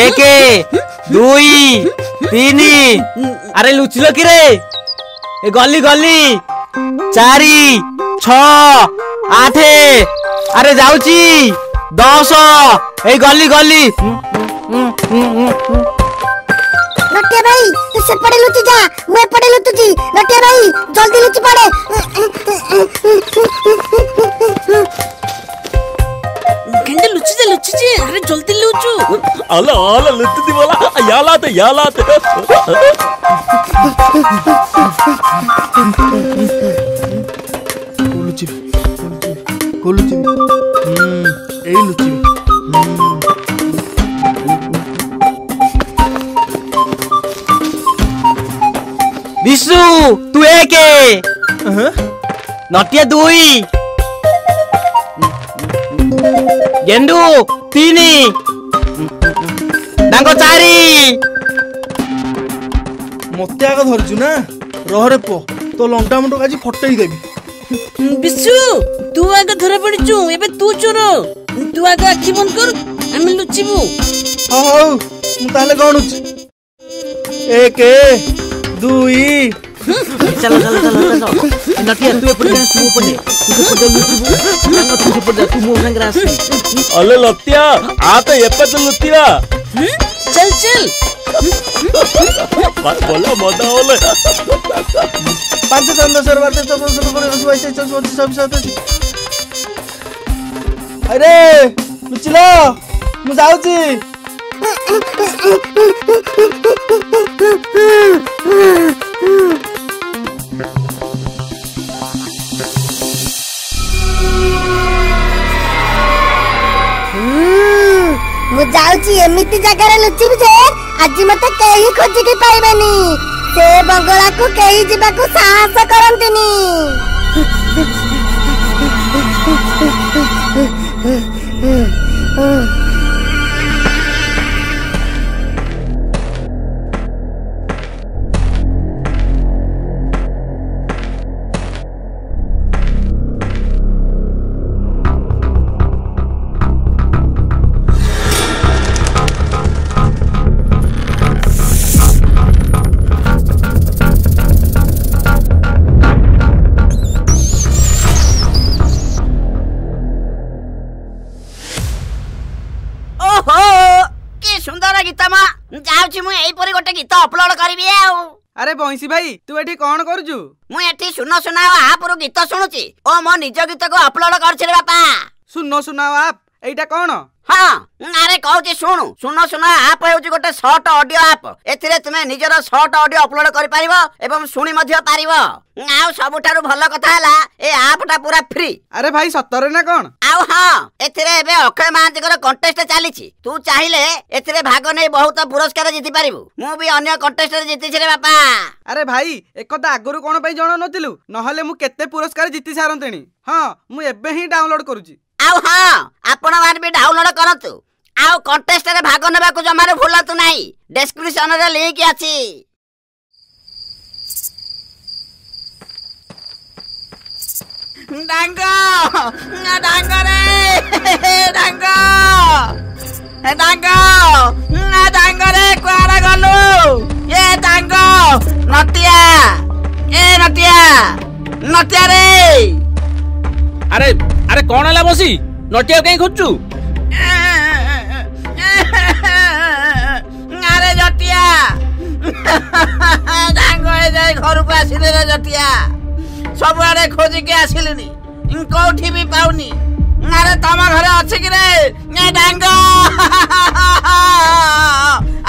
एक दुई तीन अरे लुचिल कि रे गली गली चारि आठ अरे जाऊची दस ए गली गली नटिया भाई तू से पड़े लुचि जा मैं पड़े लुचि नटिया भाई जल्दी लुचि पड़े गंदे लुचि जे अरे जल्दी लुचु आला आला लुचि दी वाला याला ते लुचि लुचि ए लुचि विशु तू एक नटिया दुई गेंडू तीन डांग चारि मत आग धरचु ना रहरे पो तो लंटा मुंड आज फटई देबी विशु तू आग धरे पड़चु एबे तू चोर तू आग आखी बंद कर हम लुचिबू हो हो मु ताले गणुच एक दुई चलो चलो चलो चलो नटिया तू ऊपर जा तू ऊपर जा तू मुंह रंग रास अले लतिया आ तो एपे तो लतिया चल चल बात बोलो मदा होले 500 1000 20 30 40 50 60 70 अरे लुचिलो मु जाऊ छी जाऊची एमिति जगह लुचिबी जे आज मते केही खोजी के पाइबेनी से बंगला को केही जीवा को साहस करंतिनी अरे बंसी भाई तू एठी कौन करूचु मु एठी सुनो सुनाओ आप रो गीत सुनुची ओ मो निज गीत को अपलोड करछे रे बापा सुनो सुनाओ आप एटा कोन हां अरे कहूची सुनु सुनो सुनाओ आप होची गोटे शॉर्ट ऑडियो आप एथिरे तुमे निजर शॉर्ट ऑडियो अपलोड करि पारिबो एवं सुनी मध्य पारिबो आउ सबठारु भलो कथा हला ए आपटा पूरा फ्री अरे भाई सत्तर ना कोन आउ हां एथिरे एबे अक्षय महांती कर कांटेस्ट चालीची तू चाहिले एथिरे भाग नै बहुत पुरस्कार जीति पारिबु मु भी अन्य कांटेस्ट रे जीति छरे बापा अरे भाई एकदा आगरु कोन पई जण नथिलु नहले मु केते पुरस्कार जीति सारंतणी हां मु एबे ही डाउनलोड करूची आउ हां आपण मान भी डाउनलोड करतु आउ कांटेस्ट रे भाग नेबा को जमारे भूलतु नाही डिस्क्रिप्शन रे लिंक आछि डांगो ना डांगो रे डांगो हे डांगो ना डांगो रे कोरा गलु ए डांगो नटिया ए नटिया नटिया रे अरे अरे कौन है बसी नटिया कहीं खोजु अरे जटिया घर को आसिले रे जटिया सब आड़े खोजिके आसिलुनी कौठी भी पाउनी अरे तम घरे अछि कि रे डांग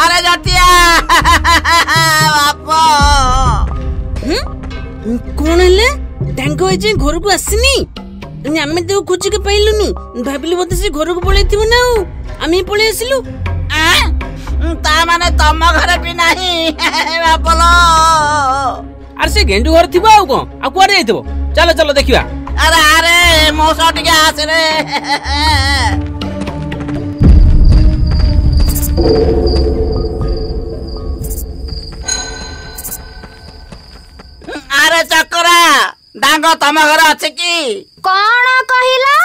अरे जटिया बापो कौन हेले डांग जे घर को आसिनी आमे तो खोज के पाइलुनु भाबिलु बते से घर को पळेथिबो ना आमी पळे आसिलु आ ता माने तम घरे भी नाही बापलो अरे से गेंडू घर थिबो आ को आ कोरे आइथिबो चलो चलो देखिबा अरे अरे मोसा टिके आसे रे अरे चक्रा डांगो तम घर अछि की कौन कहिला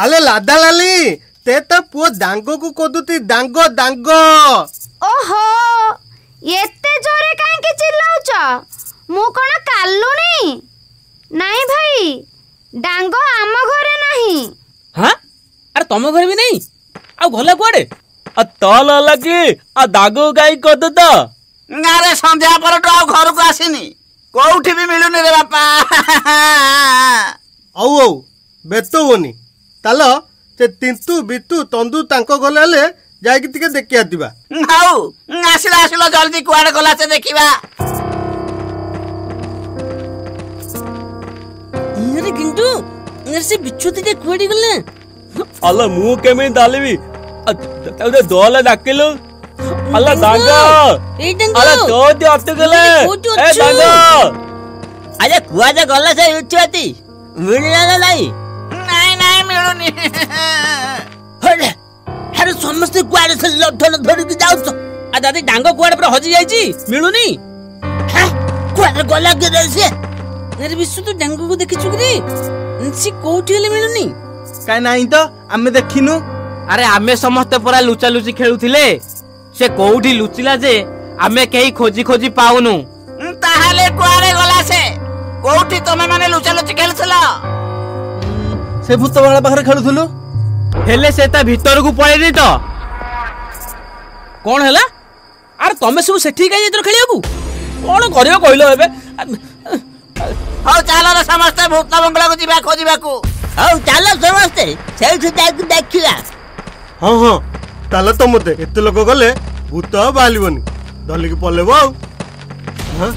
अले लादा लाली ते तो पुओ डांगो को कोदुती डांगो डांगो। ओहो एते जोरे काहे के चिल्लाउछ? मु कोन काल्लुनी? नहीं भाई डांगो आम घरे नहीं। हां अरे तम घर भी नहीं आ गला कोडे आ तल लगी आ दागो गाई कोदुत ना रे संध्या पर तो आ घर को आसीनी कोउठी भी मिलुनी रे बापा। औ औ बेतो होनी तालो ते तिंतु बितु तंदु तांको गले जाई कि देखि आदिबा नाउ आसिला आसिला जल्दी कुआडे गला से देखिबा। इरे किंतु इरे से बिच्छुती ते कुआडी गले अल्लाह मु केमे डालेबी अरे दोला डाकिलो अल्लाह दागा ए डंगो अल्लाह दो दे अत गले ए दागा अरे कुआडे गला से उठती मिलला लाई नहीं नहीं मिलुनी। हले अरे समस्त गुआडे से लठन धरि के जाउछ आ दादी डांगो गुआडे पर हजि जाई छी मिलुनी। हां गुआडे गला के देसे मेरे बिस्सु तो डांगो को देखि छुकरी से कोठी ले मिलुनी काई नहीं तो हमें देखिनु। अरे हमें समस्त पूरा लुचा लुची खेलुथिले से कोठी लुचिला जे हमें केही खोजी खोजी पाउनु। ताहाले गुआडे गला से कोठी तमे माने लुचा लुची खेलथला से भूत बांगला पाखरे खेलुथुलु हेले से ता भीतर को पळेनी तो कोन हला अरे तमे सब सेठी काई जतर खेलियो को कोन करियो कहलो एबे। हाउ चालो रे समस्त भूत बांगला को जीवा खोजिबा को हाउ चालो समस्त सेई सुता को देखिला। हां हां तालो तो मते एते लोग गले भूत बालिवनी दली के पलेबो। हां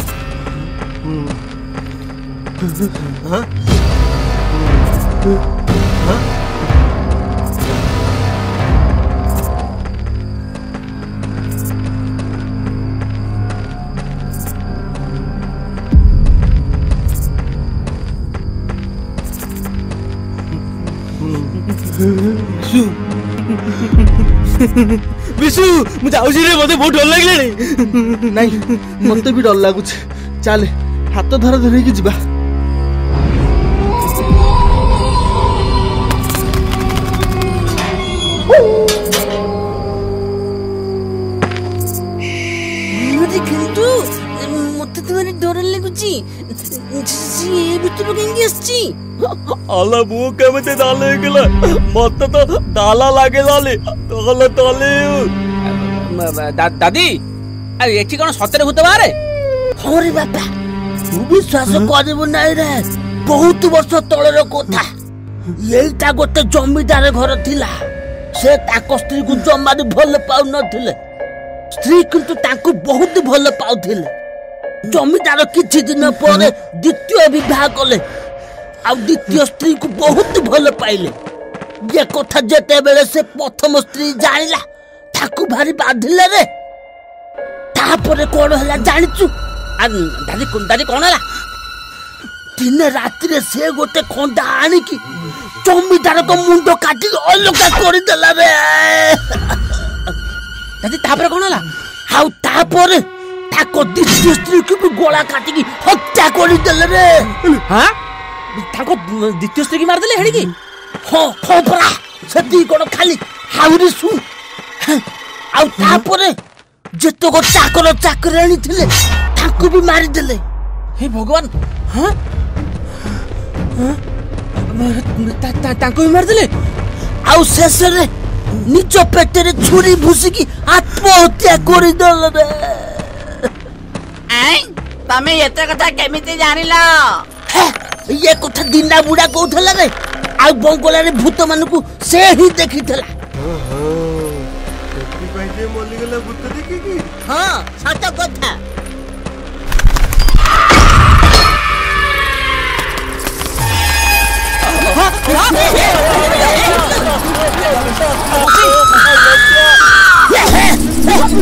हां हां बिशु बिशु मु जाउजी रे मते बहुत डर लागले नहीं मते भी डर लागु चल हाथ धर धर के जीवा। मते किंतु मते तो डर लागु छी ये भी तो गंगे छी अला मु केमे ते डाले गेला मत तो डाला लागे लाले तोल तोले दादी अरे एठी कोन सतरे भूत बारे। अरे बापा तू विश्वास करबो नाही रे बहुत वर्ष तळे रो कोथा एईटा गोटे जमीदार घर थिला से ताको स्त्री को जम्मा भल पाउ नथिले स्त्री किंतु ताको बहुत भल पाउथिले जमीदार किछि दिन परे द्वितीय विवाह कले आ द्वितीय स्त्री को बहुत भल पाइले ये कथा जेते बेले से प्रथम स्त्री जानिला ताकू भारी बाधिले रे तापरे कोन हला जानिचु आ दादी कुंडारी कोन हला दिन रात रे से गोटे खंडा आनी की जमीदार को मुंडो काटी अलगा करी देला रे दादी तापरे कोन हला हाउ तापरे ताको द्वितीय स्त्री को गोला काटी की हत्या करी देले रे। हां ताको द्वितीय स्त्री की मार देले हेडी की हो खोपरा सदी कोन खाली हाउरी सु आ तापरे जेतो को चाकर चाकराणी थिले ताको भी मार देले हे भगवान। हां हां ताको भी मार देले आ शेष रे निचो पेटे रे छुरी भूसी की आत्महत्या करी देले रे। आय तमे एते कथा केमिते जानिला? ये कथा दिना बुडा कोथला रे आ बंगला रे भूत मान को से ही देखि थला। ओहो देखि पई जे मोली गेला भूत देखि की। हां सत कथा भूत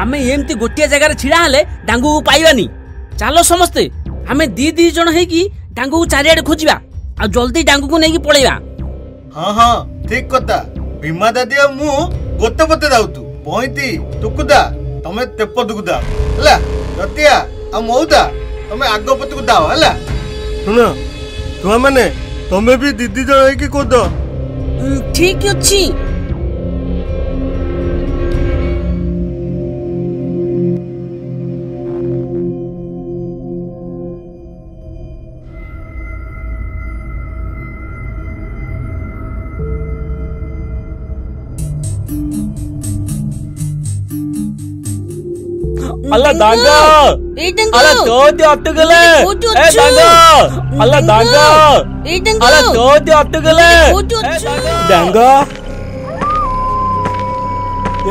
आम एमती गोटे जगार ढांगू डांगू पाइबानी चलो समस्ते आम दी दी जन डांगू चारिआडे खोजिबा आ जल्दी डांगू को नेकी पळेबा। हां हां ठीक कथा भीमा दादी आ मु गोटे पते दाउ तू बहिती टुकुदा तमे तेपत गुदा हला नतिया आ मौदा तमे आगो पत गुदा हला सुनो तुम माने तमे भी दीदी जण नेकी कोदो ठीक अछि। अल्लाह दांगा अल्लाह तो दे अटगले ए दांगा अल्लाह दांगा अल्लाह तो दे अटगले दांगा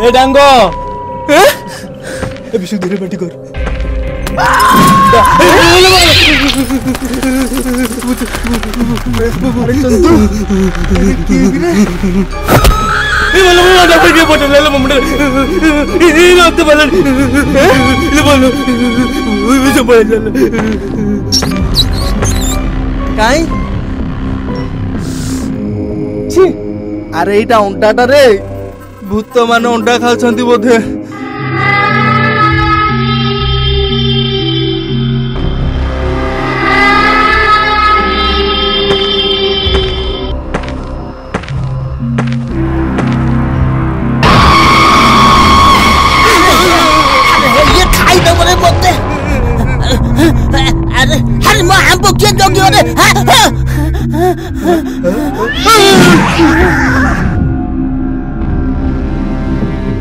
ए दांगो ए अभी धीरे बैठी कर ये बोलो ना डबल के बोतल ले मम्मी ये ना तो बोलन ये बोलो ये जो बोल काई छी अरे एटा उंटाटा रे भूत माने उंटा खाउछंती बोधे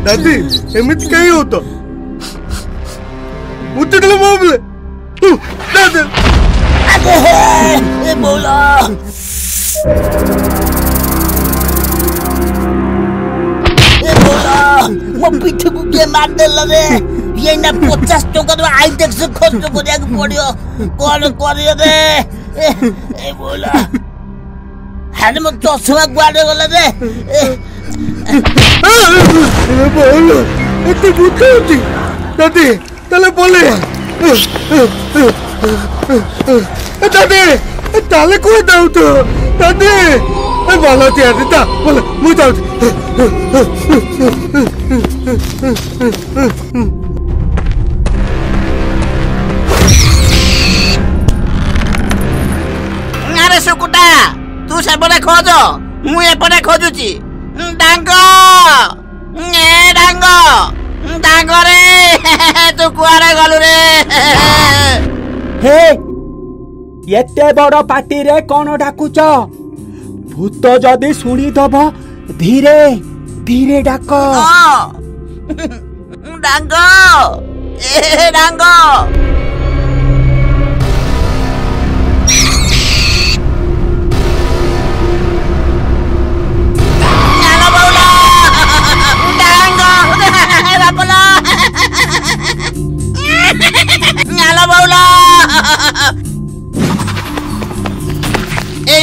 दादी एमित कहीं होता उतड़ल मोबले दादी अरे हे बोला ए बोला वो पीठ को के मार दे लगे ये ना 50 टका तो आई देख से खर्च करया के पड़ियो कौन करियो रे ए बोला हाल में चश्मा गुआडे गले रे ए बोलो इतनी भूत होती दादी तले बोले दादी तले को दाऊ तो दादी ए वाला तैयार था बोल मु जाऊ अरे सुकुटा तू सबरे खोजो मु एपरे खोजुची डांगो ए डांगो डांगो रे तू कुआरे गलु रे हे एते बडो पार्टी रे कोन डाकुचो भूत जदी सुनी दब धीरे धीरे डाको डांगो ए डांगो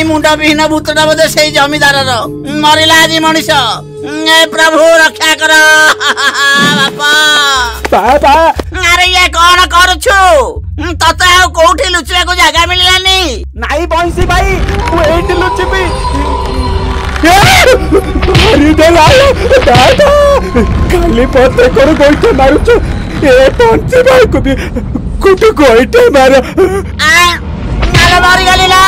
मुंडा विहीन भूतटा बोधे से जमीदार मरला आज मनीष प्रभु रक्षा कर बापा बापा अरे ये कौन करूछु तते आ कोठी लुचिया को जगह मिललानी नाही बंसी भाई तू एठी लुचिबी अरे दादा दादा काली पत्ते कर गोइठे मारुछु ए बंसी भाई को भी कुटु गोइठे मारो आ नाला मारी गलीला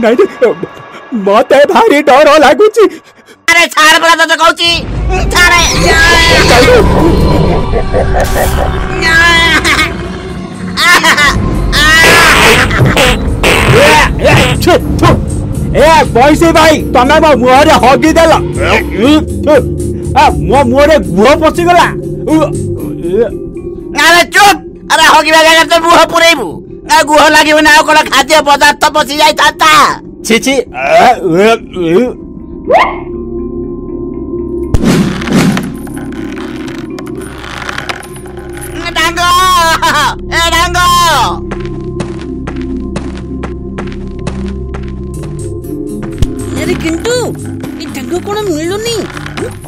नहीं मत भारी डर लगुच अरे छाड़ बड़ा तो कहूची छाड़े ए पैसे भाई तमे मो मुहरे हगी देल मो मुहरे गुह पशिगला अरे चुप अरे हगीबा जगह तो मुह पुरेबू आ गुह लागिबो ना कोला खाद्य पदार्थ पसी जाय थाता छी छी ए डांगो अरे किंतु ये डांगो कोण मिळुनी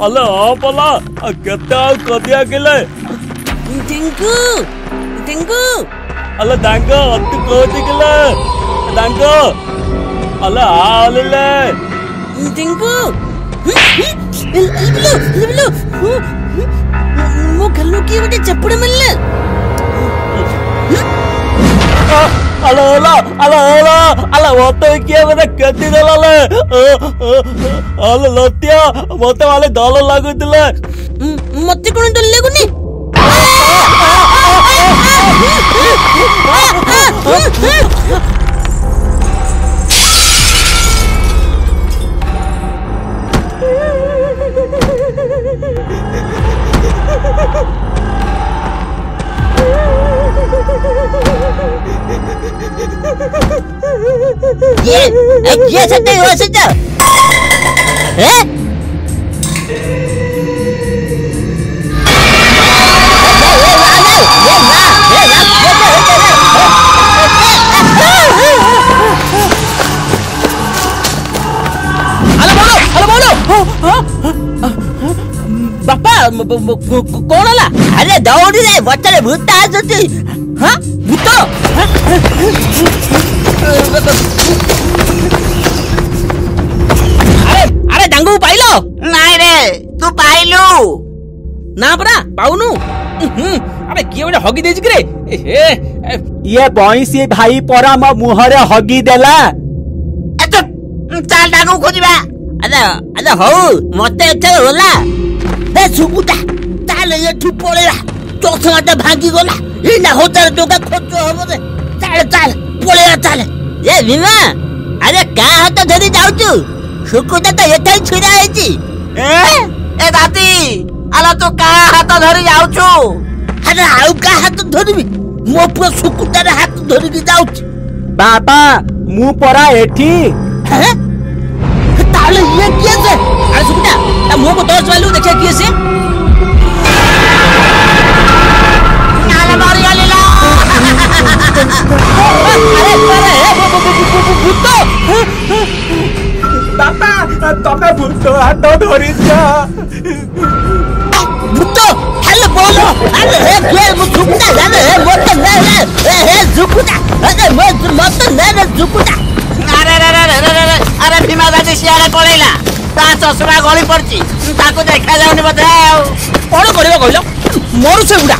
अले आ पला केता कदिया गेले डांगो डांगो अले डांगो अति क्लोज गेले डांगो अले आलेले डांगो इबलो इबलो मो गल्लो की वटे चपड़ मिलले अला अला अला अला अला वोट किया वटे कति दलाले अला लत्या मते वाले दल लागु दिले मते कोन दल लागुनी ये सकते हो सकता है बापा कौन होला अरे दौड़ रे बच्चे भूत आ जाती हां भूत अरे अरे डांगू पाइलो नहीं रे तू पाइलो ना परा पाउनु अरे किए बडे हगी देज करे ए ये बईसी भाई परा म मुहरे हगी देला अच्छा चल डांगू खोजिबा अरे अरे हो मते अच्छा होला ए सुबुता चल ये ठु पळेला चोसनाटा भागी गोला इना होता जोगा खोजो होबे चल चल पळेला चल ए विना अरे का हाथ धरी जाऊ तू सुकुदा तो एथै छिरा आइची ए दाती आला तो का हाथ धरी जाऊ छु अरे आउ का हाथ धरबी मो पुआ सुकुदा रे हाथ धरी की जाऊ बाबा मु परा एठी ताले ये के से अरे सुकुदा त मो को तोस वालू देखे के से नाला मार या लेला अरे अरे भूतो बापा तमे भूतो हाथ धरि जा भूतो हेलो बोलो अरे हे फेर मु झुकुदा रे मत ना रे हे झुकुदा अरे मत ना रे झुकुदा अरे रे रे रे अरे भीमा दादी सियारे पळेला ता चसरा गळी पडची ताको देखा जाउनी बते कोण करिवो कहलो मोर से उडा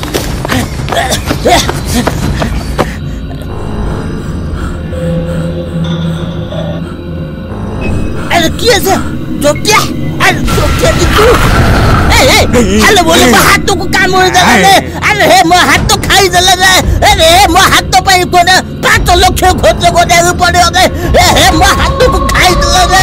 क्या से जोकिया अरे जोकिया तू ए हेलो बोले हाथ तो को काम हो जा रे अरे हे मो हाथ तो खाई जले रे अरे हे मो हाथ तो पे को 5 लाख खोज को दे पड़े ए हे मो हाथ तो को खाई जले रे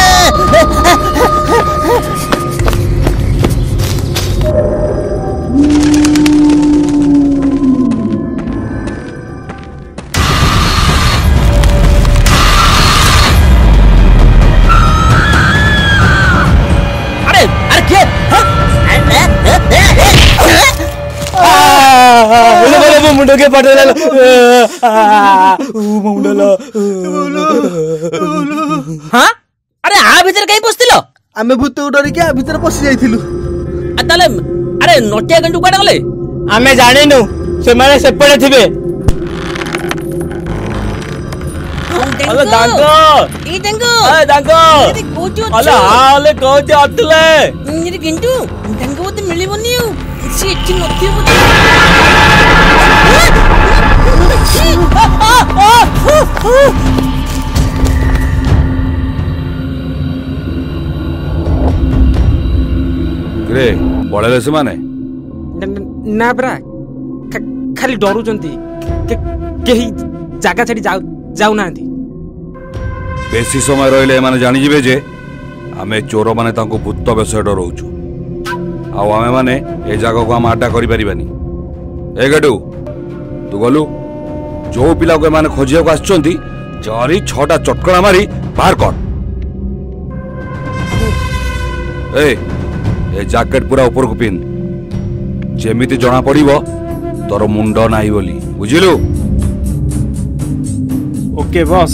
मुंडो के पड़ ले मुंडो लो हां अरे आ भीतर कहीं पसतिलो हमें भूत डरी के भीतर पसि जाइथिलु अताले अरे नटिया गंडु काड गले हमें जानिनु से माने से पड़े थिबे अले डांगो ई डांगो ए डांगो अले आले कहते अतले नि गिंटू डांगो तो मिलिबोनी से इति नथियो ग्रे पळेले से माने ना ब्रा खाली डरु जंती केही जागा छडी जाउ नांती बेसी समय रहले माने जानि जिवे जे आमे चोर माने तांको भूत बेसे डरौछु आउ आमे माने ए जागा को हम आटा करि परिबानी ए गडू तू गलू जो पिला को माने खोजिया को आछोंती जरी छटा चटकणा मारी बाहर कर ए जैकेट पूरा ऊपर को पिन जेमिति जना पड़िबो तोर मुंडो नाही बोली। बुझी लो। Okay boss.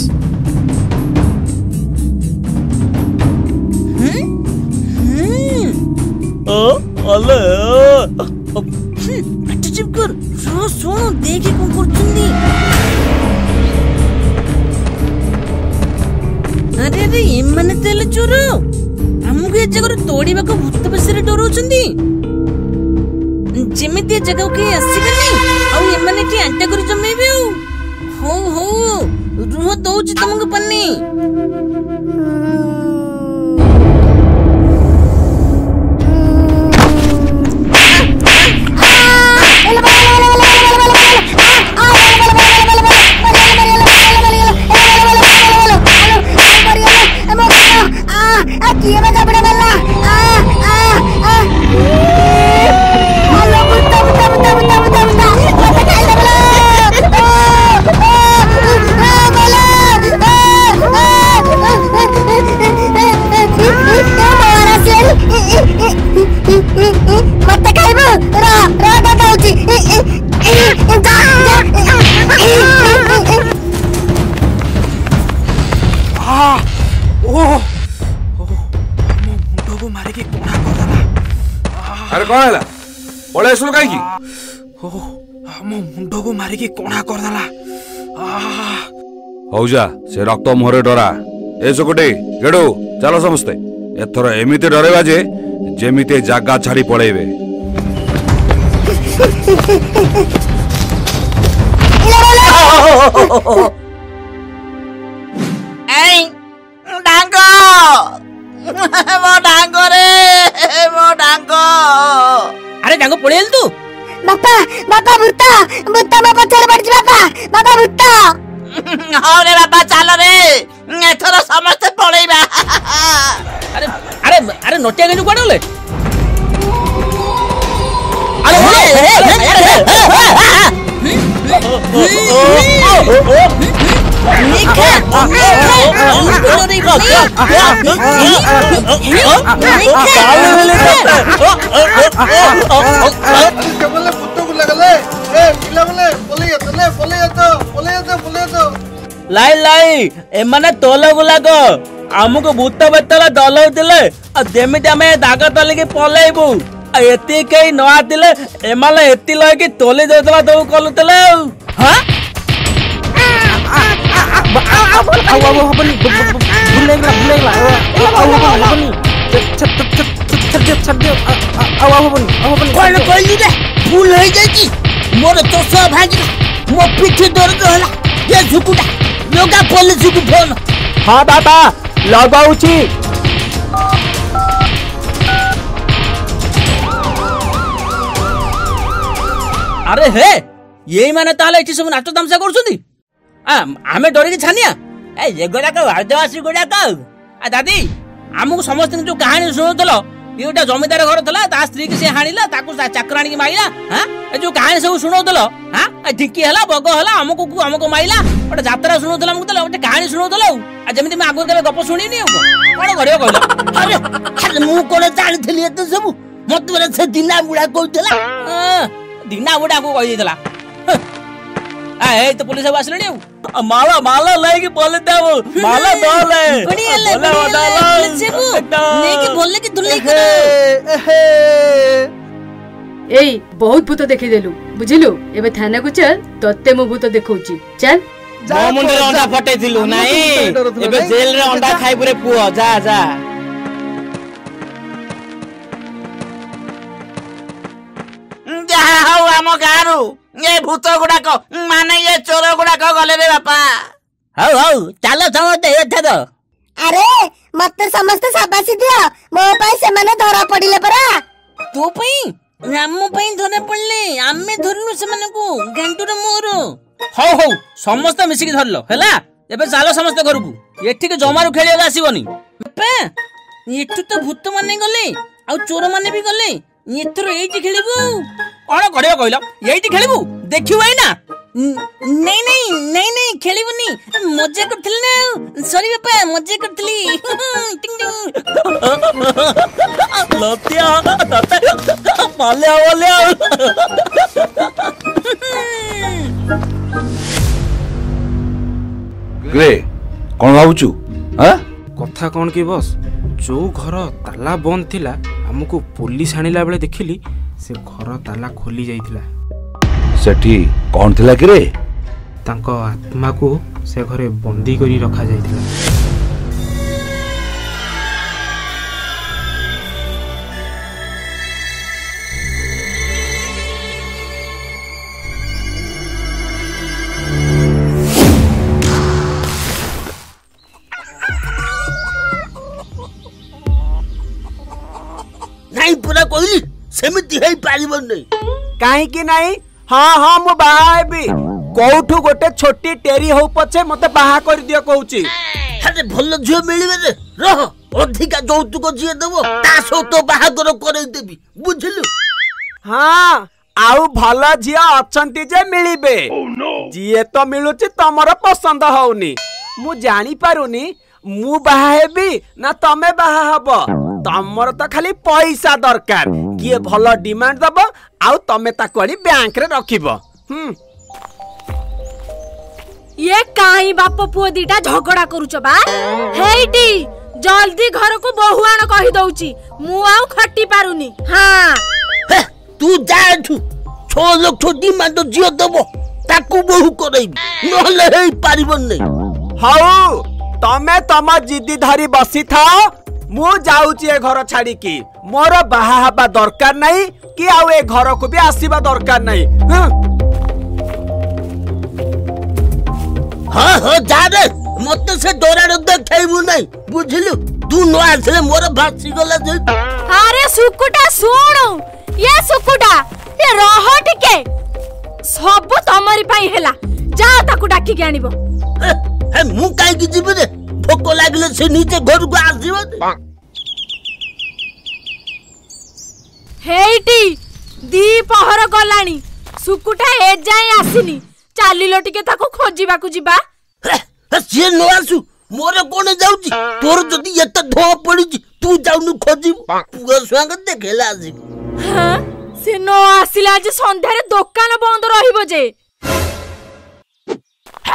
अरे अरे एमने तेल चोर आमको ए जगह तोड़वा को भूत बसरे डरा जमी जगह के आसने आंटा कर जमेबे हो रुह दौ तुमको पानी जा से रक्त मुहर डरा ए चकोटे गेडो चलो समस्ते एथर एमती डरेबा जे जेमिते जागा छाड़ी पड़ेबे ए डांगो मो डांगो रे मो डांगो अरे डांगो पळेल तू बापा बापा भूता भूता बापा चल पड़ जा बापा बापा भूता हाँ रे बाबा चल रे एथर समस्त पड़ेगा अरे अरे अरे नटिया गनु कोन ले अरे पुतो को लगले ए लगले बोले तो लाई लाई एमने तोल गुलाको आमको भूत बेतला दलौतिले आ जेमिति आमे दाग तलिके पलैबू आ एती कई न आतिले एमले एती लगे तोले देतला दो कलुतले हां आ वो अपन भुलेला अपन छत आ वो अपन कोन कोली दे भूल होई जाची मोर तोसा भागी मो पीछे दर्द होला ये झुकुटा लोगा बोल झुकु फोन हां बाबा लगाउची अरे हे यही माने ताले इति सब नाटक तमसा करछुनी आ हमें डरे के छानिया ए येगोडा का वारदासी गोडा का आ दादी हमहु समस्त जो कहानी सुनतलो येटा जमीदार घर थला ता स्त्री के से हाणीला ताकू चाकराणी के मारिला हां ए जो कहानी सब सुनोतलो हां आ ढिकी हला बग हला हमको माइला ओटा यात्रा सुनोतला हमको तला ओटा कहानी सुनोतला आ जेमिति मैं आगो के गप सुनिनी हमको कोन घरियो कहला अरे अरे मु कोन जानथली ए तो सब मत बरे से दिना बुडा कहतला दिना बुडा को कहि देला आ ए तो पुलिस सब आसलनी माला माला ले के बोल देबो माला बोल ले बढ़िया ले बोल नेकी बोलले की दुल्ली करो ए बहुत भूत देखि देलु बुझिलु एबे थाना को चल तत्ते मु भूत देखौची चल मो मुंडे अंडा फटे दिलु नाही एबे जेल रे अंडा खाइ पुरे पुओ जा जा जा हो हमो गारू ए भूत गुडा को माने ये चोर गुडा को गले रे बापा हो हो चलो समते एथे दो अरे मत समस्त शाबाशी दियो मो पाई से माने धरा पड़िले परा तू पई रामो पई धरे पड़ले आमे धरनु से माने को गंटुर मोर हो हो समस्त मिसी के धरलो हैला एबे चालो समस्त घर को एठी के जमारू खेलिया आसीबनी पे एठु तो भूत माने गले आ चोर माने भी गले एथरो एठी खेलिबू कोन घडियो कहला एठी खेलिबू देखियो आई ना नहीं नहीं नहीं नहीं खेलिबुनी मजा करथली ना सॉरी बापा मजा करथली टिंग टिंग लतिया दादा माले वाले ग्रे कौन भावुचु कथा कौन कि बस जो घर ताला बंद थिला हमको पुलिस आनिला बेले देखिली से घर ताला खोली जाइतिला सेठी कौन थिला कि रे तांको आत्मा को से घरे बंदी करी रखा जाइतिला काहे कि नहीं हाँ हाँ मो बाहा हेबी कोठू गोटे छोटी टेरी हो पछे मते बाहा कर दियो कहूची अरे भल झियो मिलबे रे रह अधिका जौतुक झियो देबो ता सो तो बाहा कर करई देबी बुझलु हां आउ भल झियो अछंती जे मिलबे जिए तो मिलुची तमरो पसंद होउनी मु जानि पारुनी मु बाहा हेबी ना तमे बाहा हबो तमर तो खाली पैसा दरकार किए भल डिमांड दब आउ तमे ताको आनी बैंक रे रखिबो ये काई बाप पुओ दीटा झगड़ा करूचो बा हेईटी जल्दी घर को बहुआण कहि दउची मु आउ खट्टी पारुनी हां तू जाठू छो लोग छो डिमांड जियो दबो ताको बहु करैबी नहले हेई पारिबन नै हाउ तमे तमा जिद्दी धारी बसी थाओ मु जाउची ए घर छाड़ी की मोर बाहा हबा दरकार नहीं कि आउ ए घर को भी आसीबा दरकार नहीं हां हां जा रे मते से डोरा डोर खेबू नहीं बुझलु तू न आसले मोर भासी गला जे अरे सुकुटा सुन ये सुकुटा ये रह टिके सब तमरी पाई हैला जा ताकू डाकी के आनिबो ए मु काई की जीव रे ठोको लागले से नीचे घर को आसीबो हेईटी दी पहर गलाणी सुकुटा ए जाय आसीनी चालिलो टिके ताको खोजिबा को जिबा से न आसु मोरे कोन जाउची तोर जदी एत धो पड़ीची तू जाउनु खोजिब पुआ स्वांग देखेला आसी हां से न आसीला जे संध्या रे दुकान बंद रहिबो जे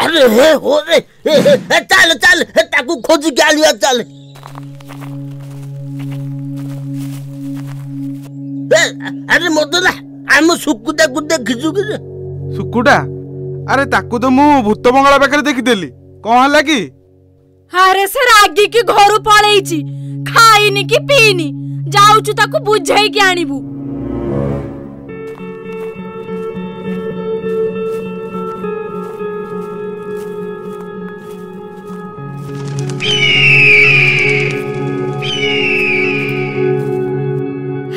अरे हे हो रे चल चल ताकू खोज गालिया चल अरे मदला हम सुकुटा को देखिजु कि सुकुटा अरे ताकू तो मु भूत बंगला बेकर देखि देली कोन हला की अरे से रागी की घरु पळेईची खाइनी की पीनी जाउचु ताकू बुझाई के आनिबू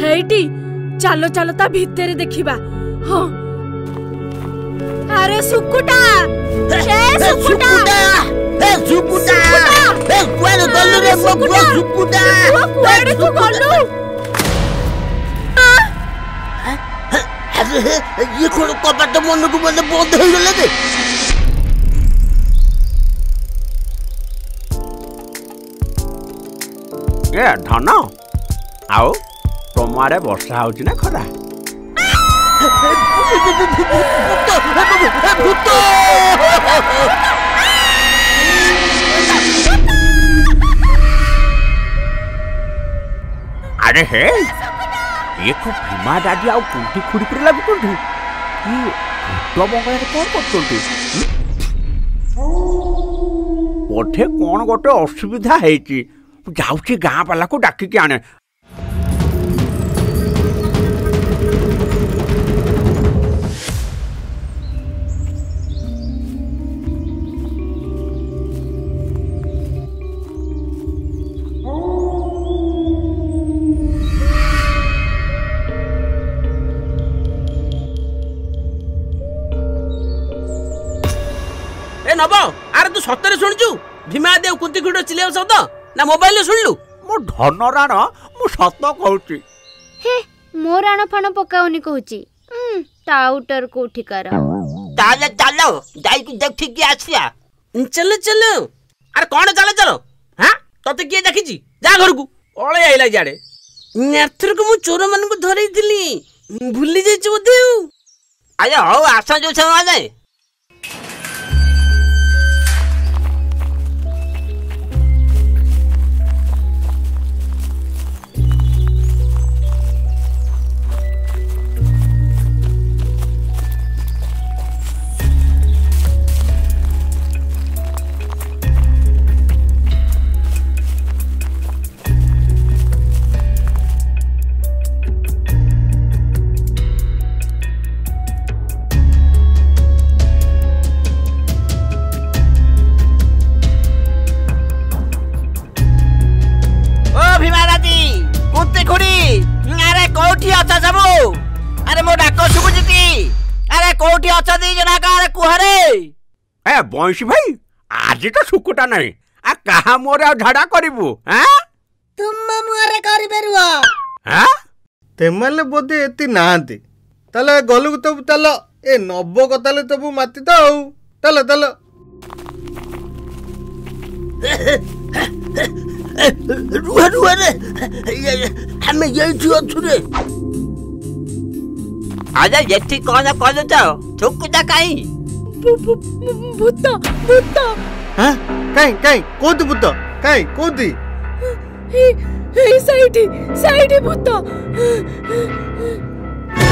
हेईटी चलो चलो ता भीतर देखिबा हां अरे सुकुटा सुकुटा ए कोरे गल्लू रे मगो सुकुटा कोरे तू गल्लू अरे ये कोन कपाट मन को बंद हो गेले दे ए ठाना आओ तुम्हारे वर्षा हो ना खरा अरे हे ये खूब भीमा दादी आउ कुंटी खुड़ी पर लगुन कि तो बंगला रे कोन करछोंती ओठे कोन गोटे असुविधा हेची जाउची गां वाला को डाकी के आने सतरे सुनचु भीमा देव कुंती खुड़ो चिलेव शब्द ना मोबाइल ले सुनलु मो धन राण मो सत कहउची हे मो राण फण पकाउनी कहउची टाउटर को ठिकारा ताले चलो जाई को देखि के आछिया चलो चलो अरे कोन चलो चलो हां तते के देखि जी जा घर को ओळे आइला जाडे नेत्र को मो चोर मन को धरई दिली भूली जाई छु देव अरे हौ आस जो छ माने बंशी भाई आज तो सुकुटा नहीं आ कहा मोरे आ झड़ा करिवु हां तुम मोरे करि बेरुवा हां तेमले बोदे एति नांती तले गलु तो तले ए नब्बो को तले तबु माती तो तले तले रुवा रुवा रे हम यही छियो छुरे आजा येठी कोना कोजो जाओ छुकुटा काई भूता भूता हां काई काई कोदी भूता काई कोदी हे साइडी भूता ए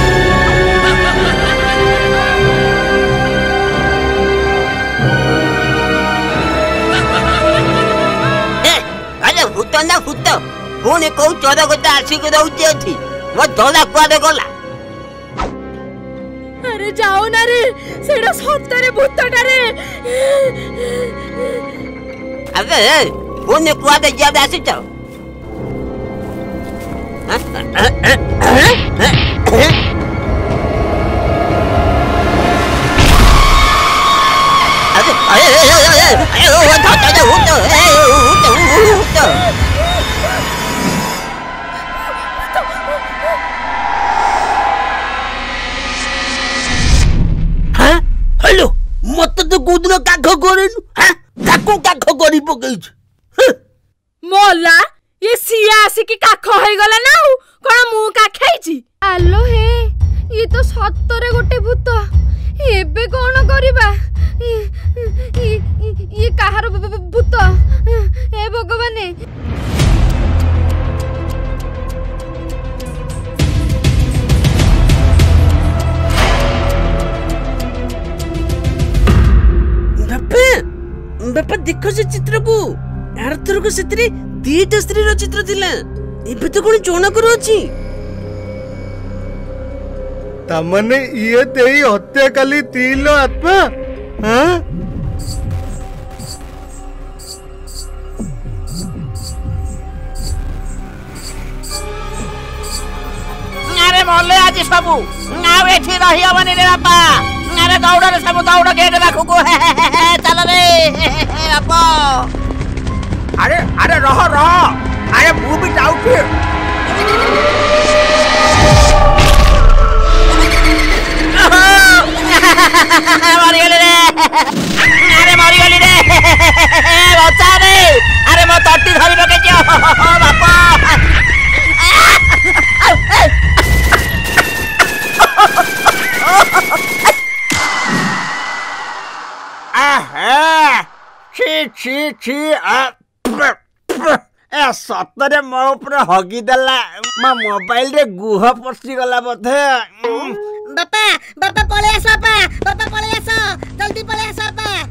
अरे भूता ना भूता कोने को चोदा गोता आसी को दउती अथि वो धोला कुआ दे गला अरे जाओ ना रे सेड़ा सत्तरे भूतटा रे अबे कोने कुआ दे जा आसी तो अरे अरे ओ हटो हटो ए हटो हटो मत तो गुदनो काख करिनु हां काको काख करि पकैछ मोला ये सिया आसी की काख होय गला ना कोन मु काखैछि आलो हे ये तो सत्तरे गोटे भूत एबे कोन करिबा ये काहार भूत हे भगवाने बापा देखो से चित्र को यार तोर को सेत्री दीट स्त्री रो चित्र दिला एबे तो कोन चोना करो छी तमने ये तेई हत्या काली तीलो आत्मा हां अरे मोले आज सबु ना बैठी रही आवने रे बापा अरे दौड़ रे सब दौड़ गेट रखो को चल रे बापा अरे अरे रहो रहो अरे मु भी जाऊ फिर अरे मारी गली रे बचा रे अरे मो तट्टी धरी पके जो बापा छी छी ए सतरे मो ऊपर हगी देला मा मोबाइल रे गुह पसी गला बथे बापा बापा पळे आसो बापा पळे आसो जल्दी पळे आसो बापा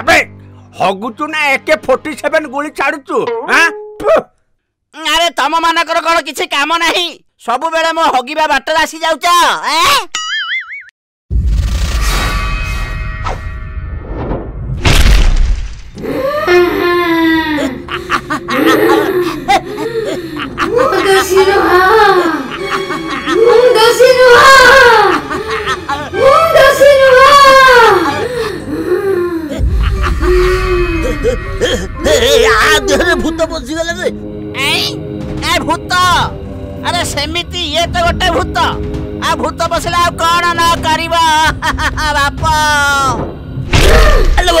अबे हगु तू ना AK-47 गोली छाडुचू हां अरे तम माना कर कोन किछि काम नाही सब बेले मो हगीबा बाटा आसी जाउछ ए अरे सेमिति ये तो गोटे भूत आ भूत बसला कौन न करबा बापा हेलो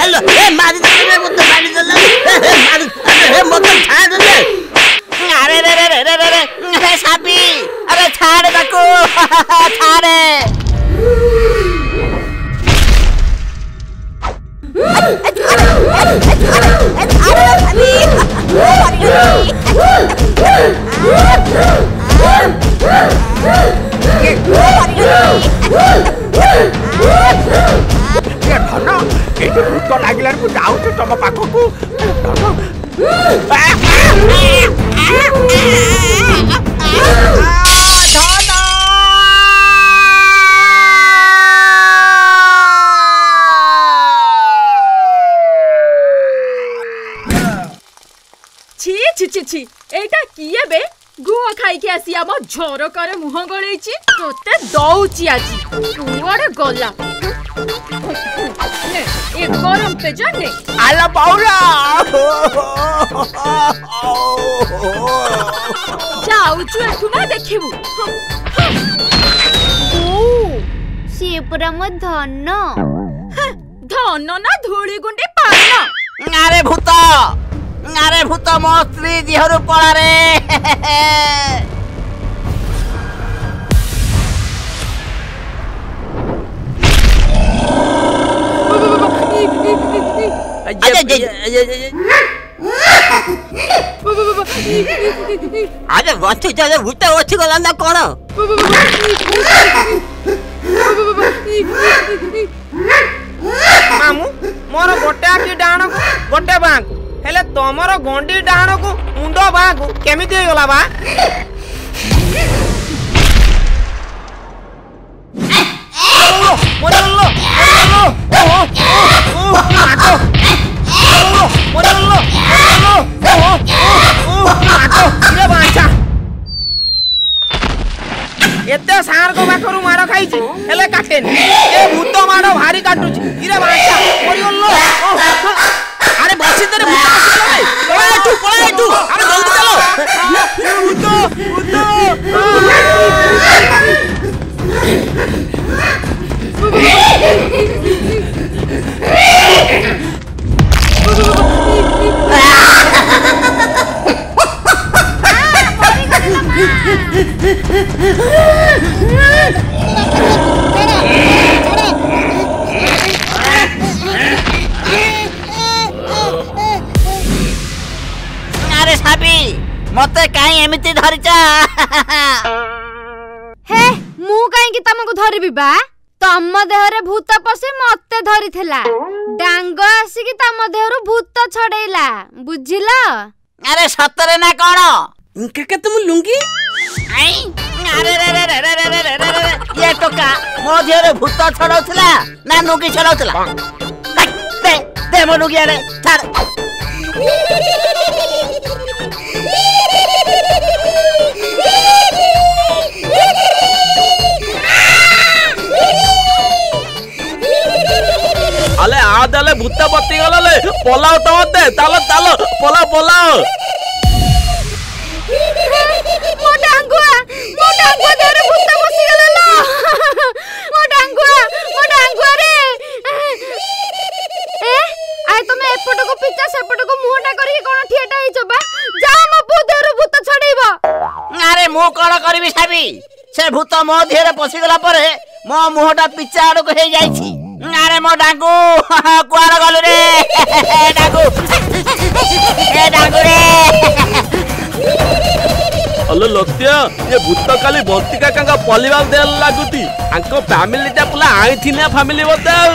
हेलो ए मारी दे मत मारी दे मारी ए मत छाड़ दे तुम पाख को छी छी छी एटा किए बे गुह खाई के आसी आम झोर करे मुह गळेची तोते दौची आजी कुआडे गला ने एक गरम पे जाने आला पाउला जाऊ चुए सुना देखिबू ओ से पुरा म धन ना धूली गुंडी पान अरे भूता अरे भूत मो स्त्री दिहरु पड़ा रे अरे बच्चे जरे भूत अछि गला ना कोन मामू मोर गोटे आकी डाण को गोटे बांक हेले तमरो गंडी डाण को मुंडो बागु केमिति होगला बा मोरल्लो मोरल्लो ओ माटो मोरल्लो मोरल्लो ओ माटो रे बाचा एते सार को बाखरु मार खाई छी हेले काटेन ए भूत माडो भारी काटू छी रे बाचा मोरल्लो अरे बसी तेरे भूत आसी पळाय तू अरे जल्दी चलो भूत भूत मते काई एमिति धरचा हे मु काई कि तमको धरबी बा तम देह रे भूत पसे मते धरिथला डांग आसी कि तम देह रो भूत छडैला बुझिलो अरे सतरे ना कोन के तुम लुंगी आई अरे रे रे रे रे रे रे ये टोका मो देह रे भूत छडौथला ना लुंगी छडौथला ते ते मो लुंगी रे छाड़ अले आ दले भूत पत्ती गला ले पलाओ तो दे तालो तालो पला पलाओ मो डांगुआ देरे भूत बसी गला लो मो डांगुआ रे ए आय तमे एपट को पिचा सेपट को मुहटा करी कोन ठियाटा हे जबा जा मो देरे भूत छडैबो अरे मो कोन करबी साबी से भूत मो देरे पसी गला परे मो मुहटा पिचा आड़ को हे जाई छी अरे मो डांगू कुआर गलु रे डांगू रे अलो लत्या ये भूत काली बंतिका कांगा पलिवा देल लागुती आंको फैमिली ता पुला आइ थिना फैमिली बताउ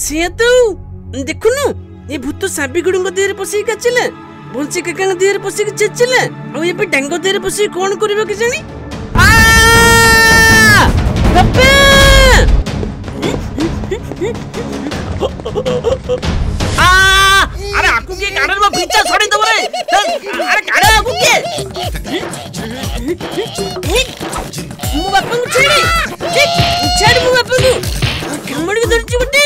से तो देखनु ये भूत साबी गुडुंगो देर पसी काचिले बोलसी काकांग देर पसी के चिचिले और ये पे डांगो देर पसी कोन करबो के जानी आ गप्पे आ अरे आकु के कानर में पिचा छोड़ी दो रे अरे काडे आकु के मु बापन छेड़ी छेड़ मु बापन कमड़ी धर छी बटे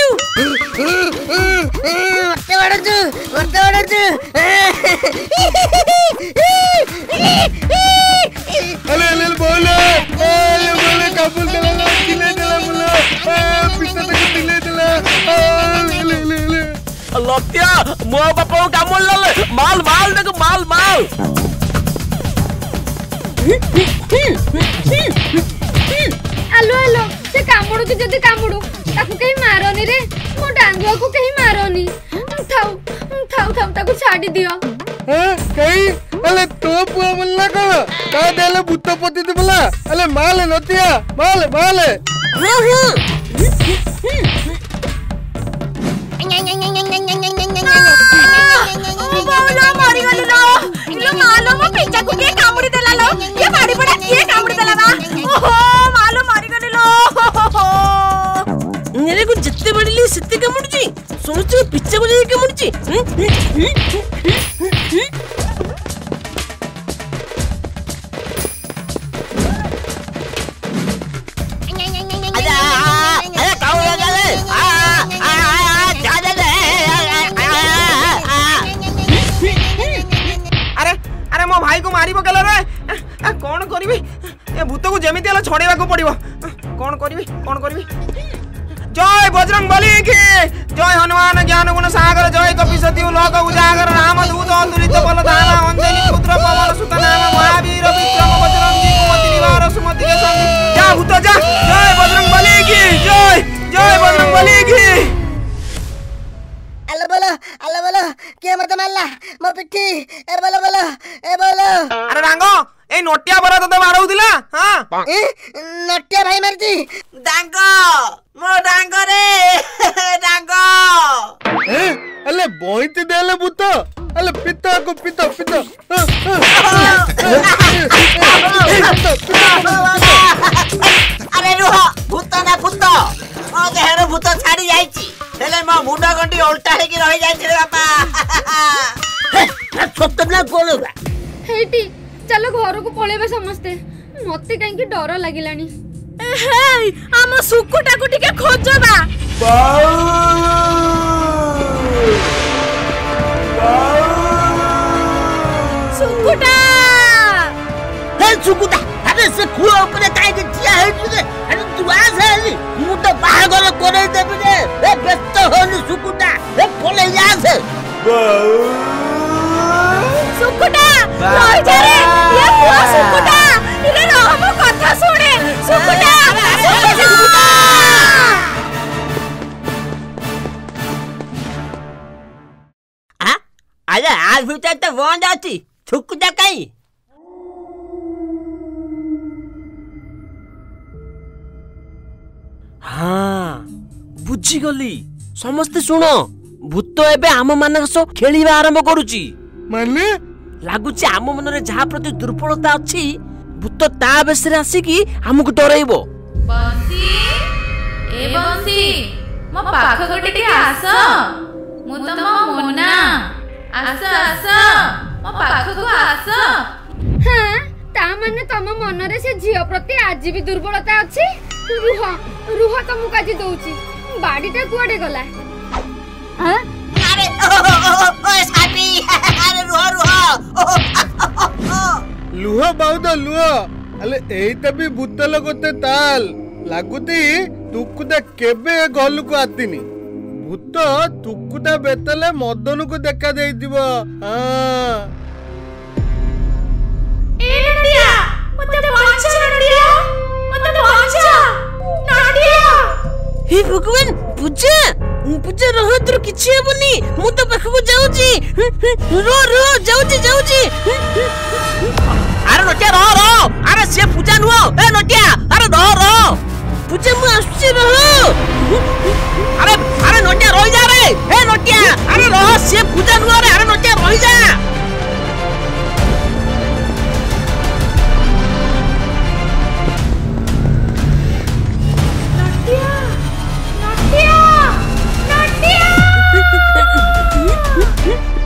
मते वाड़ तू अले अले बोले ए ये बोले काबुल देला किले देला बोले पिचा तक दिले देला ले ले ले लत्या मो बापो कामल लले माल माल देखो माल माल हेलो हेलो से कामुडू की जदी कामुडू ताकू कहीं मारोनी रे मो डांगुआ को कहीं मारोनी थाऊ थाऊ ताकू छाडी दियो हां कहीं अले तो पुआ बोलला को का देले भूत पति दे बोला अले माले नतिया माले माले हां हां ओ बावला मारी गलो ना इलो मालो मो पिचा को के कामुडी देला लो ये मारी पड़ा के कामुडी देला ना ओहो मालो मारी गलो लो मेरे को जितते बडली सित्ते कामुडी जी सोचो पिचा को जे कामुडी जी अरे अरे काऊ लगा ले मो भाई को मारिबो गला रे आ कोन करबी ए भूत को जमिति हला छोड़ेबा को पड़िबो कोन करबी जय बजरंग बली की जय हनुमान ज्ञान गुण सागर जय कपिसतिउ लोक उजागर राम दूत अंतरित बल धामा अंजनी पुत्र पवन सुत नाम महावीर विक्रम बजरंग जी कुमति निवार सुमति के संग जा भूत जा जय बजरंग बली की जय बजरंग बली की अल्लाह बोलो के मत मारला मो पिट्ठी ए बोलो अरे डांगो ए नोटिया बरा तते मारौदिला हां ए नोटिया भाई मारती डांगो मो डांगो रे डांगो ए अले बोइते देले भूत अले पिता अरे रुह भूत ना भूत ओ गेहरो भूत छाडी जाईची हेले मो मुंडा गंडी उल्टा हे कि रहि जाय रे बाबा हे छोटबला गोलबा हेटी चलो घर को पळेबे समस्त मते काई कि डर लागिलानी हे हम सुकुटा को टिके खोजबा सुकुटा हे सुकुटा अरे से खुला ऊपर काई के जिया हे तुके अरे दुआ सेली मुंडा बाहर गले कोरे देबे रे व्यस्त होनी सुकुटा हे पळे जा से सुकुटा रोई जा रे ये पुआ सुकुटा इने रहमो कथा सुने सुकुटा सुकुटा आ अरे आज भूत तो बंद आती सुकुटा कहीं हां बुझी गली समस्त सुनो भूत एबे आम मानक सो खेलिबा आरंभ करूची माने लागुची आम मन रे जहा प्रति दुर्बलता अछि भूत ता बेस रे आसी की हमकु डराइबो बंसी म पाख गटे के आस मु तमा मोना आस म पाख को आस हां ता माने तम मन रे से झियो प्रति आज भी दुर्बलता अछि रुहा तमु काजी दोउची बाडीटा कुआडे गला हां अरे ओ सापी अरे रुह लुहा बाउद लुहा अले एई तबी भूतल गोते ताल लागुती तुकुदा केबे गल्लु को आतिनी भूत तुकुदा बेतले मदन को देखा देई दिबो हां ए नडिया मते बच्चा नडिया मते बच्चा नडिया हे भगवान पूजा पूजा रहो तो किछि हेबनी मु तो पखबो जाउची रो जाउची अरे नटिया रो अरे से पूजा नुओ ए नटिया अरे रो पूजा मु आछी रहो अरे नटिया रोई जा रे ए नटिया अरे रो से पूजा नुओ रे अरे नटिया रोई जा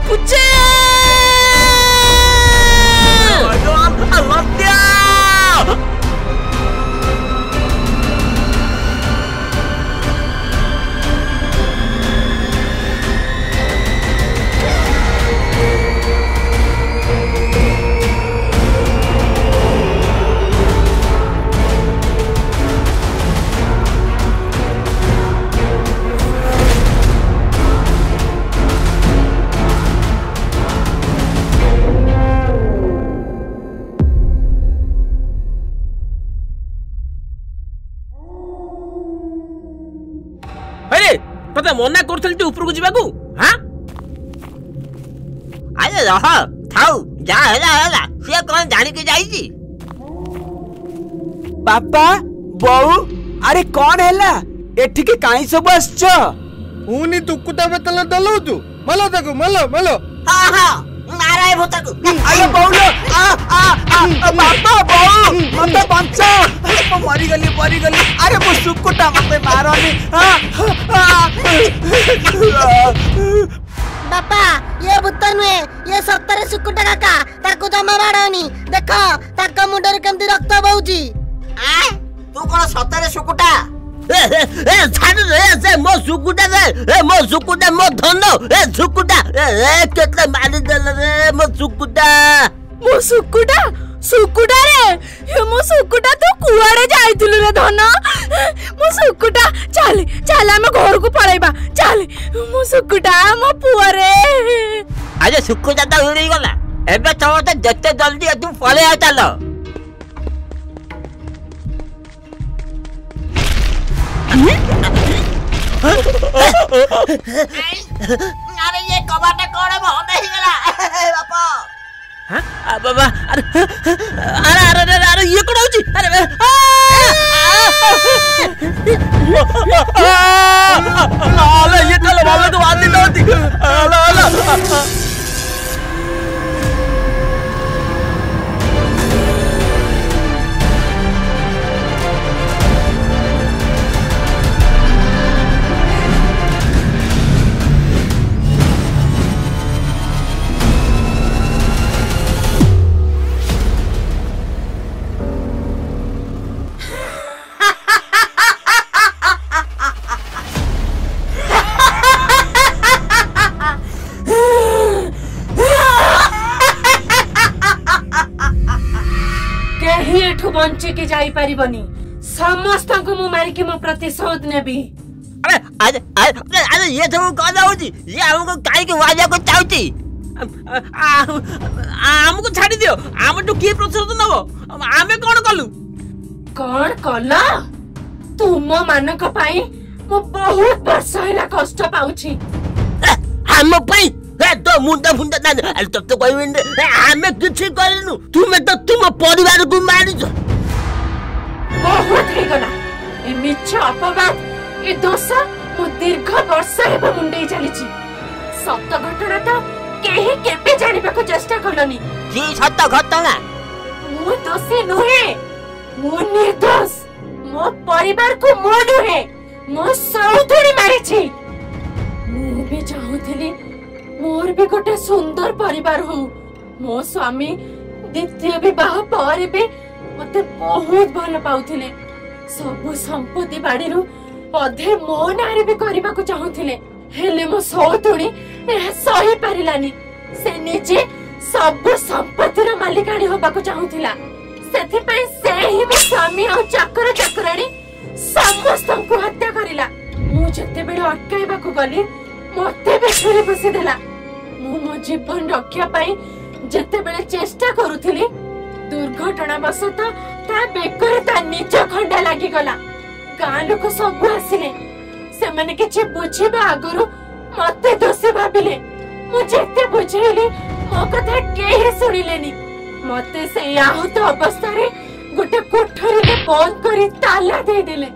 पूजा नटिया मते मना करथल तू ऊपर को जीवा को हां अरे रह थाऊ जा हला हला से कोन जानी के जाई छी पापा बऊ अरे कोन हला एठी के काई सब आछो ऊनी तू कुटा बेतल दलू तू मलो तको मलो मलो हां हां मारा है भूत को अरे बऊ आ आ आ पापा बऊ मते बंचा मरी गली अरे मो सुकुटा मते मारनी पापा ये भूत नुए ये सत्तरे सुकुटा काका ताको जमा मारनी देखो ताको मुंडर केमती रक्त बहुजी आ तू कोन सत्तरे सुकुटा ए छाड़ रे मो सुकुटा मो धनो ए सुकुटा ए केतले मारी देले रे मो सुकुटा सुकुटा रे ये मो सुकुटा तो कुआडे जाइतिलु रे धन मो सुकुटा चल चल हम घर को पळैबा चल मो सुकुटा मो पुआ रे आजे सुकुटा त उड़ी गला एबे तोते जत्ते जल्दी तू पळे आ चल अरे ये कबाटा कोड़े भोंदे ही गला बापा हां आ बाबा अरे अरे अरे अरे ये कोन होची अरे लाला ये चलो बाबा तो आती नोती लाला लाला बंचे के जाई पारी बनी समस्त को मु मार के मु प्रतिशोध नेबी अरे अरे अरे ये तो कौन होची ये हमको काई के वाजा को चाउची हमको छाडी दियो हम तो के प्रतिशोध नबो हमें कोन कलो तुम मान को पाई मु बहुत वर्ष हैला कष्ट पाउची हम पाई हे तो मुंडा फुंडा दान तब तो कोई हमें कुछ करनु तुमे तो तुम परिवार को मारिजो बहुत ही गला ए मिछ अपवाद ए दोसा मो दीर्घ वर्ष हेबो मुंडे चली छी सत्य घटना तो केही केबे जानिबा को चेष्टा करलनी की सत्य घटना मो दोषी नहे मो निर्दोष मो परिवार को मो नहे मो सौधरी मारी छी मो भी चाहुथली मोर भी गोटे सुंदर परिवार हो मो स्वामी द्वितीय विवाह पारे पे मते बहुत भल पाउथिले सब संपत्ति बाडीरू अधे मो नारे भी करबा को चाहुथिले हेले मो सौतुणी ए सही परिलानी से निजे सब संपत्ति रो मालिकाणी होबा को चाहुथिला सेथि पे से ही मो स्वामी और चक्कर चक्रणी समस्त को हत्या करिला मो जते बेले अटकाइबा को गली मते बेछुरी बसी देला मो मो जीवन रक्षा पाई जते बेले चेष्टा करूथिली दुर्घटना बसत ता बेकर ता निज खंडा लागी गला गां लोक सब आसिले से माने किछे बुझेबा आगरु मते दोषी भाबिले मु जेते बुझेली मो कथा केही सुनिलेनी मते से आहुत अवस्था रे गोटे कोठरी में बंद करी ताला दे देले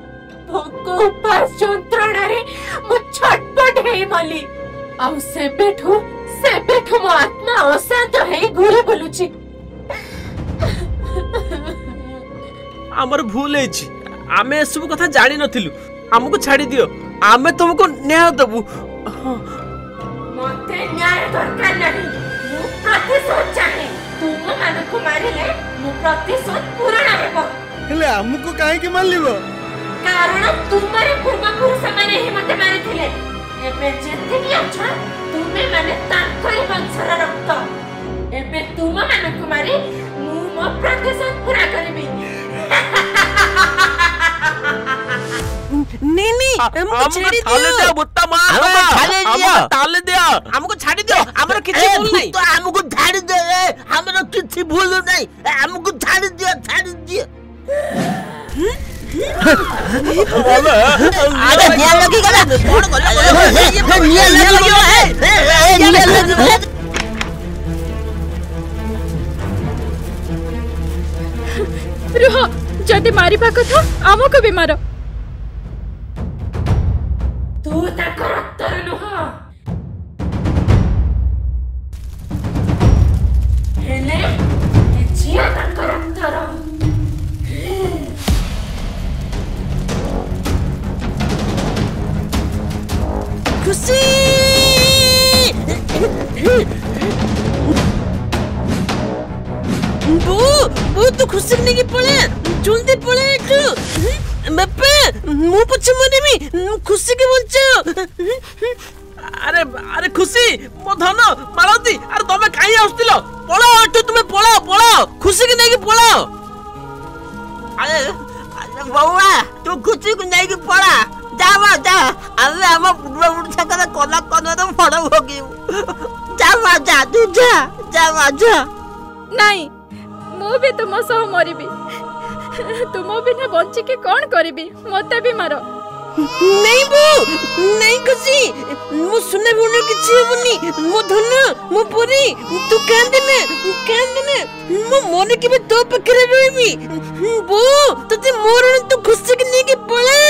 भोक उपास यंत्रणा रे मु छटपट हे मली आउ से बैठो मो आत्मा अशांत हे घुरे बोलुची आमर भूल है छी आमे सब कथा जानि नथिलु हमको छाडी दियो आमे तुमको न्याय देबु मते न्याय दरकार नहीं मु प्रतिशोध चाहे तुम मानको मारिले मु प्रतिशोध पूर्ण हेबो हेले हमको काहे के मारलिबो कारण तुमारे पूर्वपुरुष माने हे मते मारिथिले एबे जेते कि अछ तुमे माने तांकर वंशर रक्त एबे तुम मानको मारि मु मो प्रतिशोध पूरा करबी नहीं नहीं हमको छाड़ी दे बुत्ता मां हमको ताले दे हमको छाड़ी दे हमरा किछि भूल नहीं तो हमको छाड़ी दे हमरा किछि भूल नहीं हमको छाड़ी दे रुह जदि मार कथा आमको भी मार तू खुशी बू बू तू खुशी नहीं पड़े जल्दी पड़े बापे मु पछे मनेमी खुशी के बंचो अरे अरे खुशी मो धन मालती अरे तुम कहीं आसुल पड़ा अठ तुम्हें पड़ा पड़ा खुशी की नहीं पड़ा अरे बउआ तू खुशी को नहीं पड़ा जावा जा अरे हम पूर्वपुरुष का कला कला तो फड़ होगी जावा जा तू जा जावा जा नहीं मो भी तुम सह मरिबी तुम बिना बंची के कौन करबी मते भी मारो नहीं बो नहीं खुशी मु सुने बोने किछ होनी मु धन मु पूरी तू कांदे ने मु मोने के तो पकरे रहबी बो तते मोर तू खुशी के नहीं के पळे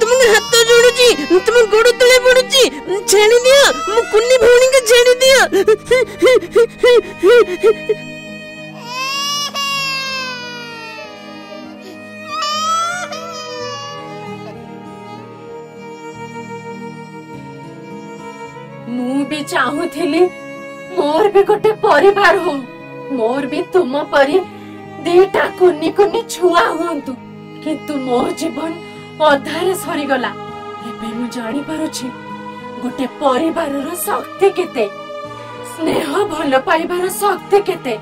तुमने हाथ जोड़ू जी तुम गोड़ तले पड़ू जी छेड़ी दियो मु कुन्नी भूणी के छेड़ी दियो मु भी चाहू थिली मोर भी गोटे परिवार हो मोर भी तुम परी देटा कुन्नी कुन्नी छुआ होंतु किंतु मोर जीवन अधारे सरी गला एबे मु जानि पारु छी गोटे परिवार रो शक्ति केते स्नेह भल पाइबा रो शक्ति केते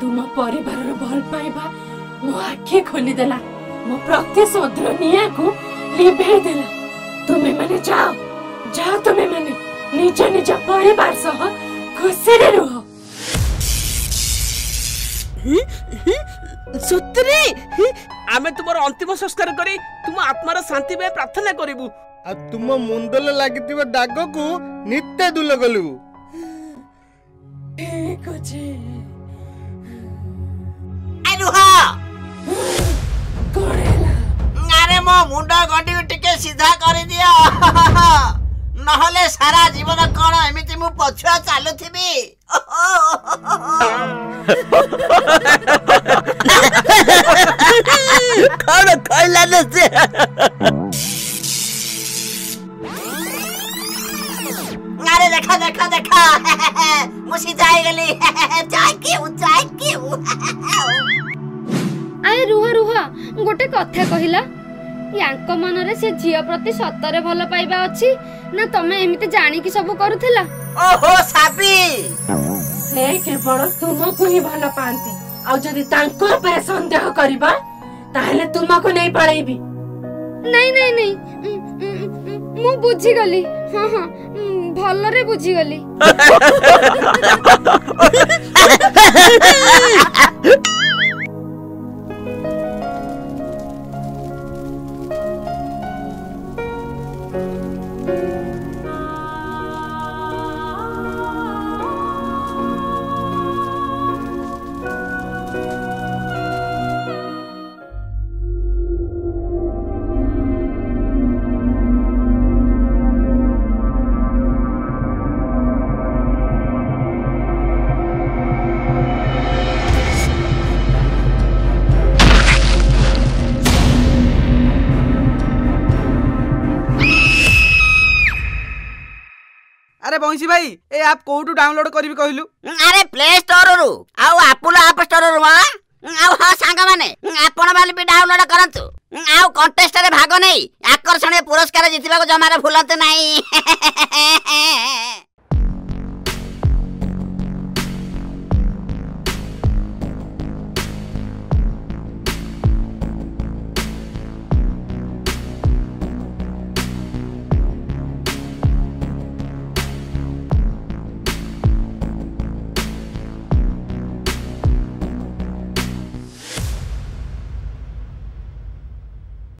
तुम परिवार रो भल पाइबा मो आखे खोली देला मो प्रतिशोध रो निया को लिभे देला तुमे माने जाओ जाओ तुमे माने निज निज परिवार सह खुशी रह सतरे आमे तुमर अंतिम संस्कार करी तुम आत्मा रो शांति बे प्रार्थना करिवु आ तुम मुंडल लागितिबो दाग को नित्य दुल गलु ठीक अछि अरुहा कोरेला अरे मो मुंडा गडी टिके सीधा कर दिया नहले सारा जीवन कण एमिति मु पछुआ चालू थिबी कण कहला न से अरे देखा देखा देखा मुसी जाई गेली जाई के अरे रुहा रुहा गोटे कथा कहिला यांको मनरे से झिया प्रति सतरे भल पाइबा अछि ना तमे एमिते जानि कि सब करूथला ओहो साबी से केवल तुम को ही भल पांती आ जदी तांको पर संदेह करबा ताहले तुम को नहीं पड़ेबी नहीं नहीं नहीं मु बुझी गली हां हां भल रे बुझी गली बंसी भाई ए आप कोटू डाउनलोड करबी कहलु अरे प्ले स्टोर रु आ एप्पल ऐप स्टोर रु आ हां सांगा माने आपण वाले भी डाउनलोड करंतु आ कंटेस्ट रे भाग नै आकर्षण पुरस्कार जितिबा को जमारा भूलते नै